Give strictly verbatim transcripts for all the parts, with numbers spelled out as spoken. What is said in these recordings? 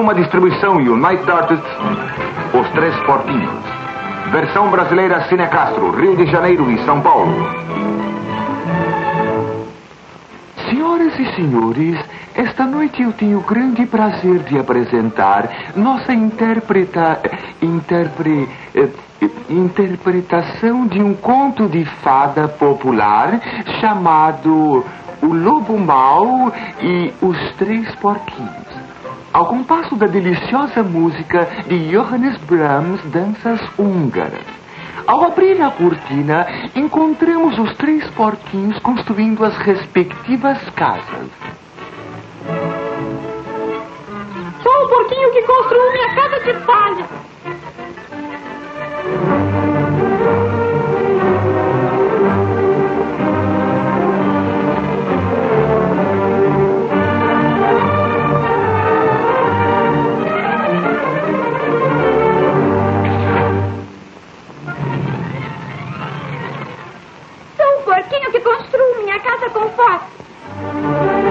numa distribuição United Artists, Os Três Portinhos. Versão brasileira Cinecastro, Rio de Janeiro e São Paulo. Senhoras e senhores, esta noite eu tenho o grande prazer de apresentar nossa interpreta... interpre... interpretação de um conto de fada popular chamado O Lobo Mau e Os Três Porquinhos, ao compasso da deliciosa música de Johannes Brahms, Danças Húngaras. Ao abrir a cortina, encontramos os três porquinhos construindo as respectivas casas. Sou o porquinho que construiu minha casa de palha. Thank you.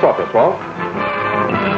só, pessoal.